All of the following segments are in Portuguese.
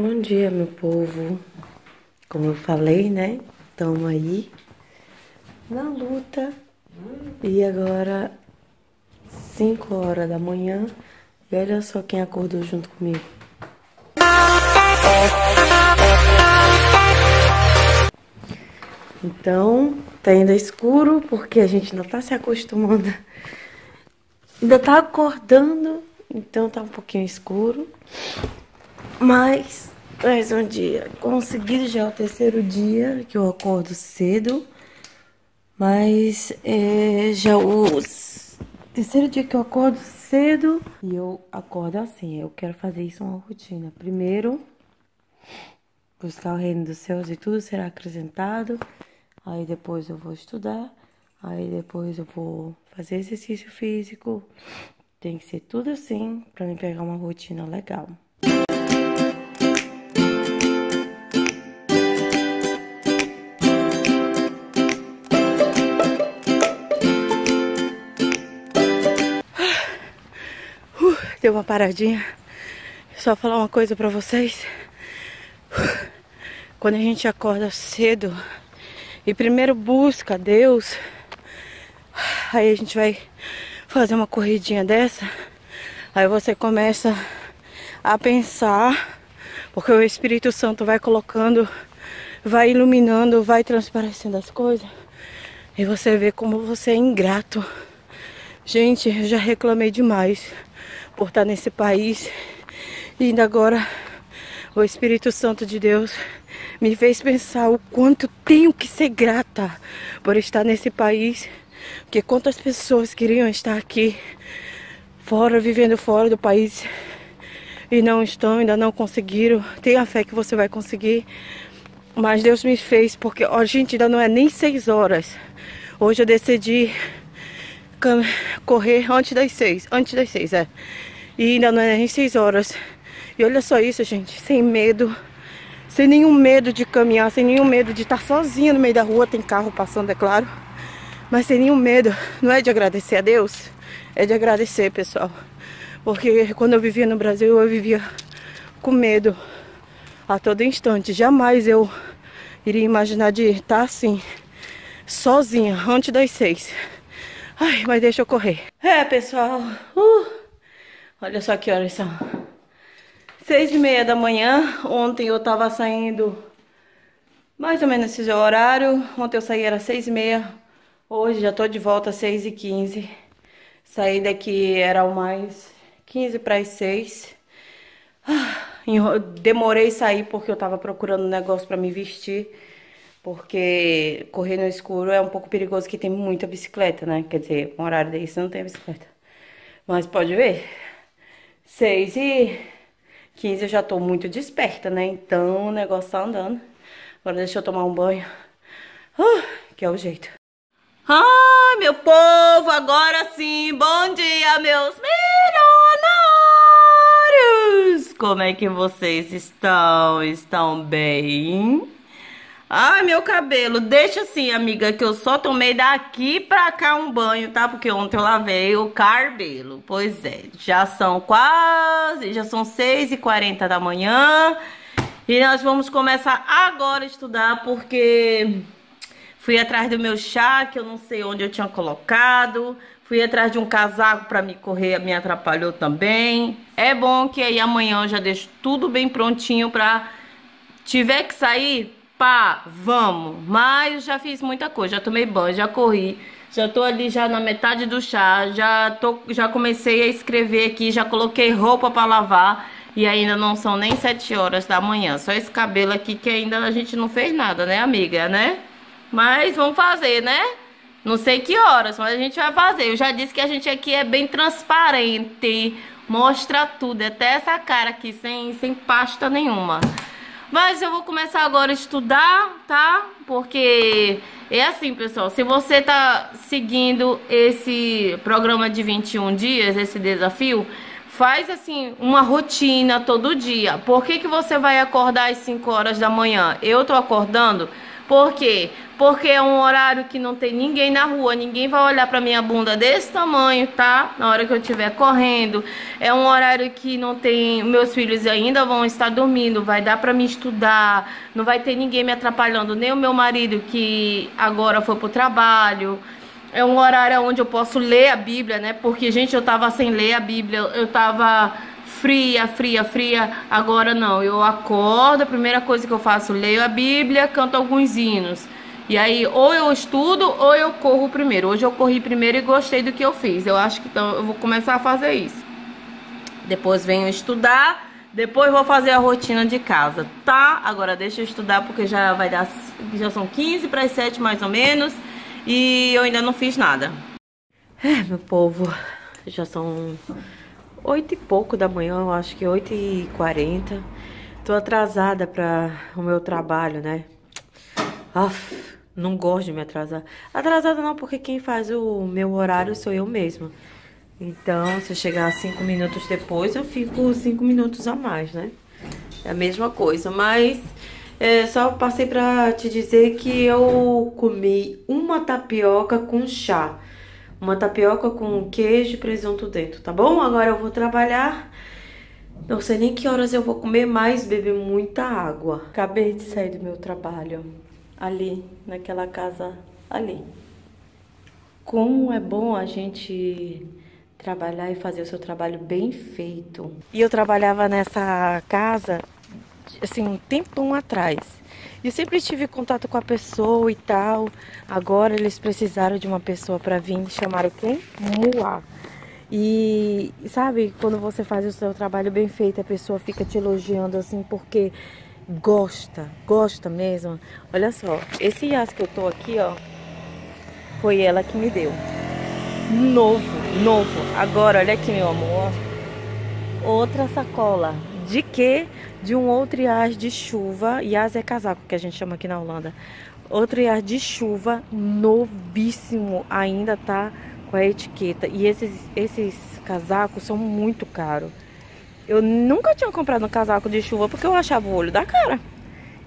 Bom dia, meu povo. Como eu falei, né? Estamos aí na luta. E agora 5 horas da manhã. E olha só quem acordou junto comigo. Então, tá ainda escuro porque a gente ainda tá se acostumando. Ainda tá acordando, então tá um pouquinho escuro. Mas, mais um dia. Consegui, já é o terceiro dia que eu acordo cedo. Mas, já o terceiro dia que eu acordo cedo. E eu acordo assim, eu quero fazer isso uma rotina. Primeiro, buscar o reino dos céus e tudo será acrescentado. Aí depois eu vou estudar. Aí depois eu vou fazer exercício físico. Tem que ser tudo assim pra me pegar uma rotina legal. Deu uma paradinha. Só falar uma coisa pra vocês. Quando a gente acorda cedo e primeiro busca Deus, aí a gente vai fazer uma corridinha dessa, aí você começa a pensar, porque o Espírito Santo vai colocando, vai iluminando, vai transparecendo as coisas, e você vê como você é ingrato. Gente, eu já reclamei demais por estar nesse país, e ainda agora o Espírito Santo de Deus me fez pensar o quanto tenho que ser grata por estar nesse país, porque quantas pessoas queriam estar aqui fora, vivendo fora do país, e não estão, ainda não conseguiram. Tenha fé que você vai conseguir, mas Deus me fez, porque ó, gente, ainda não é nem 6 horas. Hoje eu decidi correr antes das 6, e ainda não é nem 6 horas. E olha só isso, gente, sem medo, sem nenhum medo de caminhar, sem nenhum medo de estar sozinha no meio da rua, tem carro passando, é claro, mas sem nenhum medo. Não é de agradecer a Deus, é de agradecer, pessoal, porque quando eu vivia no Brasil, eu vivia com medo a todo instante. Jamais eu iria imaginar de estar assim, sozinha, antes das 6. Ai, mas deixa eu correr. É, pessoal, olha só que horas são. 6:30 da manhã. Ontem eu tava saindo mais ou menos esse horário. Ontem eu saí era 6:30. Hoje já tô de volta às 6:15. Saí daqui era mais 15 para as 6. Demorei sair porque eu tava procurando um negócio para me vestir, porque correr no escuro é um pouco perigoso, que tem muita bicicleta, né? Quer dizer, um horário desse não tem bicicleta, mas pode ver. 6:15 eu já tô muito desperta, né? Então o negócio tá andando. Agora deixa eu tomar um banho, que é o jeito. Ah, meu povo, agora sim, bom dia, meus milionários! Como é que vocês estão? Estão bem? Ai, meu cabelo, deixa assim, amiga, que eu só tomei daqui pra cá um banho, tá? Porque ontem eu lavei o cabelo. Pois é, já são 6:40 da manhã. E nós vamos começar agora a estudar, porque fui atrás do meu chá, que eu não sei onde eu tinha colocado. Fui atrás de um casaco pra me correr, me atrapalhou também. É bom que aí amanhã eu já deixo tudo bem prontinho pra... tiver que sair... pá, vamos. Mas eu já fiz muita coisa, já tomei banho, já corri, já tô ali já na metade do chá, já comecei a escrever aqui, já coloquei roupa pra lavar, e ainda não são nem 7 horas da manhã. Só esse cabelo aqui que ainda a gente não fez nada, né, amiga, né? Mas vamos fazer, né? Não sei que horas, mas a gente vai fazer. Eu já disse que a gente aqui é bem transparente, mostra tudo, até essa cara aqui, sem pasta nenhuma. Mas eu vou começar agora a estudar, tá? Porque é assim, pessoal, se você tá seguindo esse programa de 21 dias, esse desafio, faz assim, uma rotina todo dia. Por que que você vai acordar às 5 horas da manhã? Eu tô acordando porque porque é um horário que não tem ninguém na rua, ninguém vai olhar pra minha bunda desse tamanho, tá? Na hora que eu estiver correndo. É um horário que não tem... Meus filhos ainda vão estar dormindo, vai dar pra mim estudar, não vai ter ninguém me atrapalhando, nem o meu marido que agora foi pro trabalho. É um horário onde eu posso ler a Bíblia, né? Porque, gente, eu tava sem ler a Bíblia, eu tava... fria, agora não, eu acordo, a primeira coisa que eu faço, leio a Bíblia, canto alguns hinos, e aí ou eu estudo ou eu corro primeiro. Hoje eu corri primeiro e gostei do que eu fiz, eu acho que então, eu vou começar a fazer isso, depois venho estudar, depois vou fazer a rotina de casa, tá? Agora deixa eu estudar porque já vai dar, já são 15 para as 7 mais ou menos, e eu ainda não fiz nada. É, meu povo, já são... 8 e pouco da manhã, eu acho que 8h40. Tô atrasada pra o meu trabalho, né? Aff, não gosto de me atrasar. Atrasada não, porque quem faz o meu horário sou eu mesma. Então, se eu chegar 5 minutos depois, eu fico 5 minutos a mais, né? É a mesma coisa, mas... só passei pra te dizer que eu comi uma tapioca com chá. Uma tapioca com queijo e presunto dentro, tá bom? Agora eu vou trabalhar. Não sei nem que horas eu vou comer, mas beber muita água. Acabei de sair do meu trabalho. Ali, naquela casa ali. Como é bom a gente trabalhar e fazer o seu trabalho bem feito. E eu trabalhava nessa casa, assim, um tempão atrás. Eu sempre tive contato com a pessoa e tal. Agora eles precisaram de uma pessoa para vir e chamaram quem? Mua. E sabe, quando você faz o seu trabalho bem feito, a pessoa fica te elogiando assim porque gosta mesmo. Olha só, esse ias que eu tô aqui, ó, foi ela que me deu. Novo. Agora, olha aqui, meu amor. Outra sacola. De quê? De um outro ias de chuva. Ias é casaco que a gente chama aqui na Holanda. Outro ias de chuva novíssimo. Ainda tá com a etiqueta. E esses casacos são muito caros. Eu nunca tinha comprado um casaco de chuva porque eu achava o olho da cara.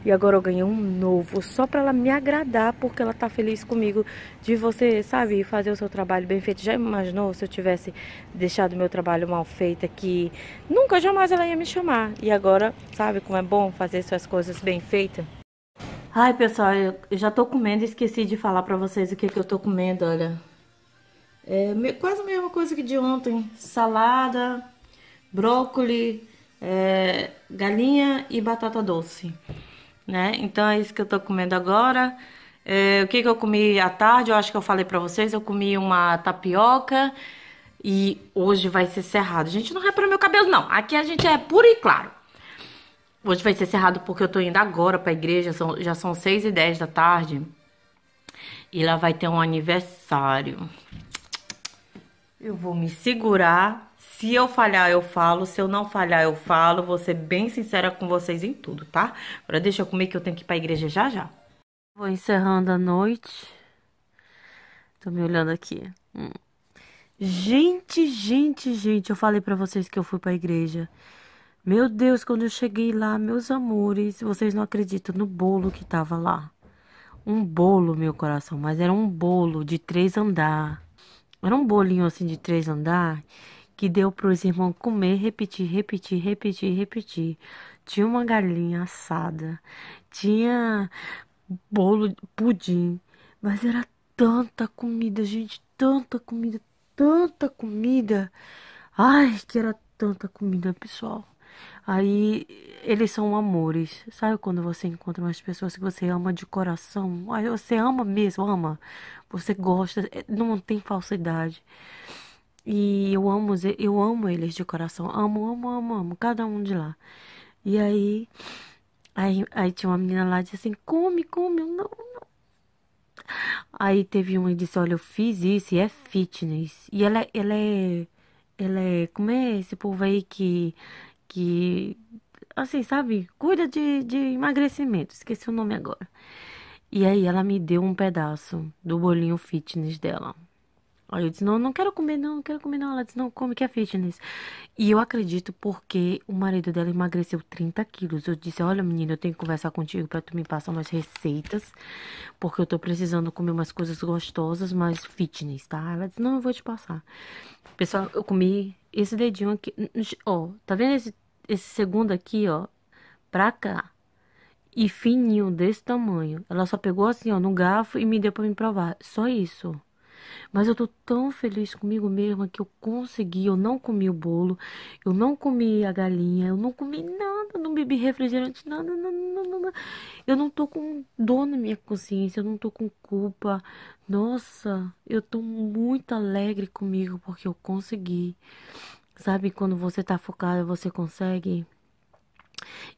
E agora eu ganhei um novo, só pra ela me agradar, porque ela tá feliz comigo de você, sabe, fazer o seu trabalho bem feito. Já imaginou se eu tivesse deixado meu trabalho mal feito aqui? Nunca, jamais ela ia me chamar. E agora, sabe como é bom fazer suas coisas bem feitas? Ai, pessoal, eu já tô comendo e esqueci de falar pra vocês o que eu tô comendo, olha. É quase a mesma coisa que de ontem. Salada, brócolis, galinha e batata doce. Né? Então é isso que eu tô comendo agora. O que eu comi à tarde, eu acho que eu falei pra vocês. Eu comi uma tapioca. E hoje vai ser cerrado. A gente não repara meu cabelo não, aqui a gente é puro e claro. Hoje vai ser cerrado porque eu tô indo agora pra igreja, já são 6h10 da tarde. E lá vai ter um aniversário. Eu vou me segurar. Se eu falhar, eu falo. Se eu não falhar, eu falo. Vou ser bem sincera com vocês em tudo, tá? Agora deixa eu comer que eu tenho que ir pra igreja já, já. Vou encerrando a noite. Tô me olhando aqui. Gente. Eu falei pra vocês que eu fui pra igreja. Meu Deus, quando eu cheguei lá, meus amores, vocês não acreditam no bolo que tava lá. Um bolo, meu coração. Mas era um bolo de 3 andares. Era um bolinho assim de 3 andares. Que deu para os irmãos comer, repetir. Tinha uma galinha assada, tinha bolo, pudim, mas era tanta comida, gente, tanta comida. Ai, que era tanta comida, pessoal. Aí, eles são amores. Sabe quando você encontra umas pessoas que você ama de coração? Você ama mesmo, ama. Você gosta, não tem falsidade. E eu amo eles de coração. Amo. Cada um de lá. E aí tinha uma menina lá que disse assim, come. Não. Aí teve uma que disse, olha, eu fiz isso e é fitness. E ela é como é esse povo aí que assim, sabe? Cuida de emagrecimento. Esqueci o nome agora. E aí ela me deu um pedaço do bolinho fitness dela. Aí eu disse, não, não quero comer não, não quero comer não. Ela disse, não, come que é fitness. E eu acredito porque o marido dela emagreceu 30 quilos. Eu disse, olha menina, eu tenho que conversar contigo pra tu me passar umas receitas, porque eu tô precisando comer umas coisas gostosas, mas fitness, tá? Ela disse, não, eu vou te passar. Pessoal, eu comi esse dedinho aqui, ó, tá vendo esse segundo aqui, ó, pra cá. E fininho, desse tamanho. Ela só pegou assim, ó, no garfo e me deu pra me provar. Só isso. Mas eu tô tão feliz comigo mesma que eu consegui, eu não comi o bolo, eu não comi a galinha, eu não comi nada, não bebi refrigerante, nada, nada, nada, nada. Eu não tô com dor na minha consciência, eu não tô com culpa. Nossa, eu tô muito alegre comigo porque eu consegui. Sabe, quando você tá focada, você consegue.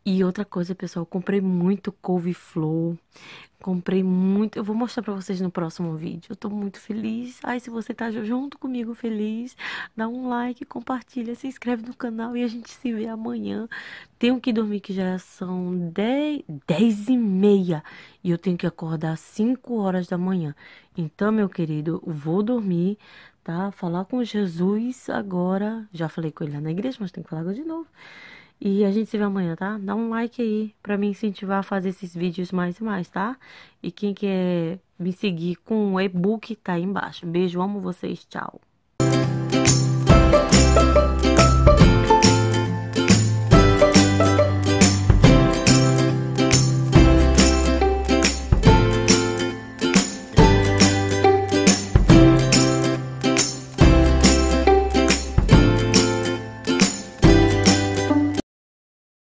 E outra coisa, pessoal, eu comprei muito couve-flor, comprei muito, eu vou mostrar pra vocês no próximo vídeo, eu tô muito feliz. Ai, se você tá junto comigo feliz, dá um like, compartilha, se inscreve no canal e a gente se vê amanhã. Tenho que dormir que já são 10h30 e eu tenho que acordar às 5 horas da manhã. Então, meu querido, eu vou dormir, tá? Falar com Jesus agora, já falei com ele lá na igreja, mas tenho que falar de novo. E a gente se vê amanhã, tá? Dá um like aí pra me incentivar a fazer esses vídeos mais e mais, tá? E quem quer me seguir com o e-book, tá aí embaixo. Beijo, amo vocês, tchau!